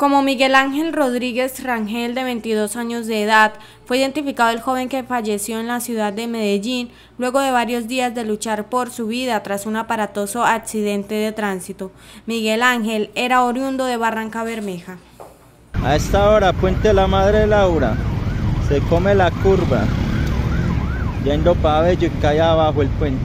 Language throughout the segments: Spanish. Como Miguel Ángel Rodríguez Rangel, de 22 años de edad, fue identificado el joven que falleció en la ciudad de Medellín luego de varios días de luchar por su vida tras un aparatoso accidente de tránsito. Miguel Ángel era oriundo de Barrancabermeja. A esta hora, Puente la Madre Laura, se come la curva, yendo para Bello y cae abajo el puente.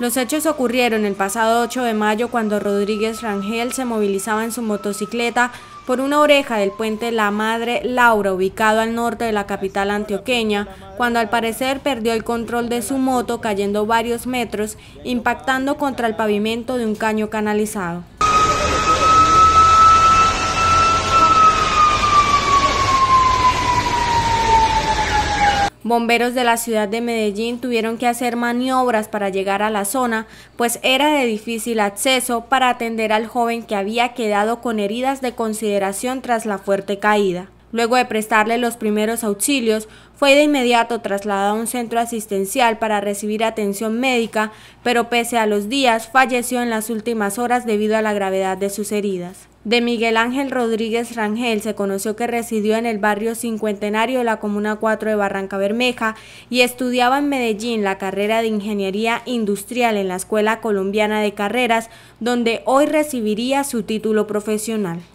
Los hechos ocurrieron el pasado 8 de mayo cuando Rodríguez Rangel se movilizaba en su motocicleta por una oreja del puente La Madre Laura, ubicado al norte de la capital antioqueña, cuando al parecer perdió el control de su moto cayendo varios metros, impactando contra el pavimento de un caño canalizado. Bomberos de la ciudad de Medellín tuvieron que hacer maniobras para llegar a la zona, pues era de difícil acceso, para atender al joven que había quedado con heridas de consideración tras la fuerte caída. Luego de prestarle los primeros auxilios, fue de inmediato trasladado a un centro asistencial para recibir atención médica, pero pese a los días, falleció en las últimas horas debido a la gravedad de sus heridas. De Miguel Ángel Rodríguez Rangel se conoció que residió en el barrio Cincuentenario de la Comuna 4 de Barrancabermeja y estudiaba en Medellín la carrera de Ingeniería Industrial en la Escuela Colombiana de Carreras, donde hoy recibiría su título profesional.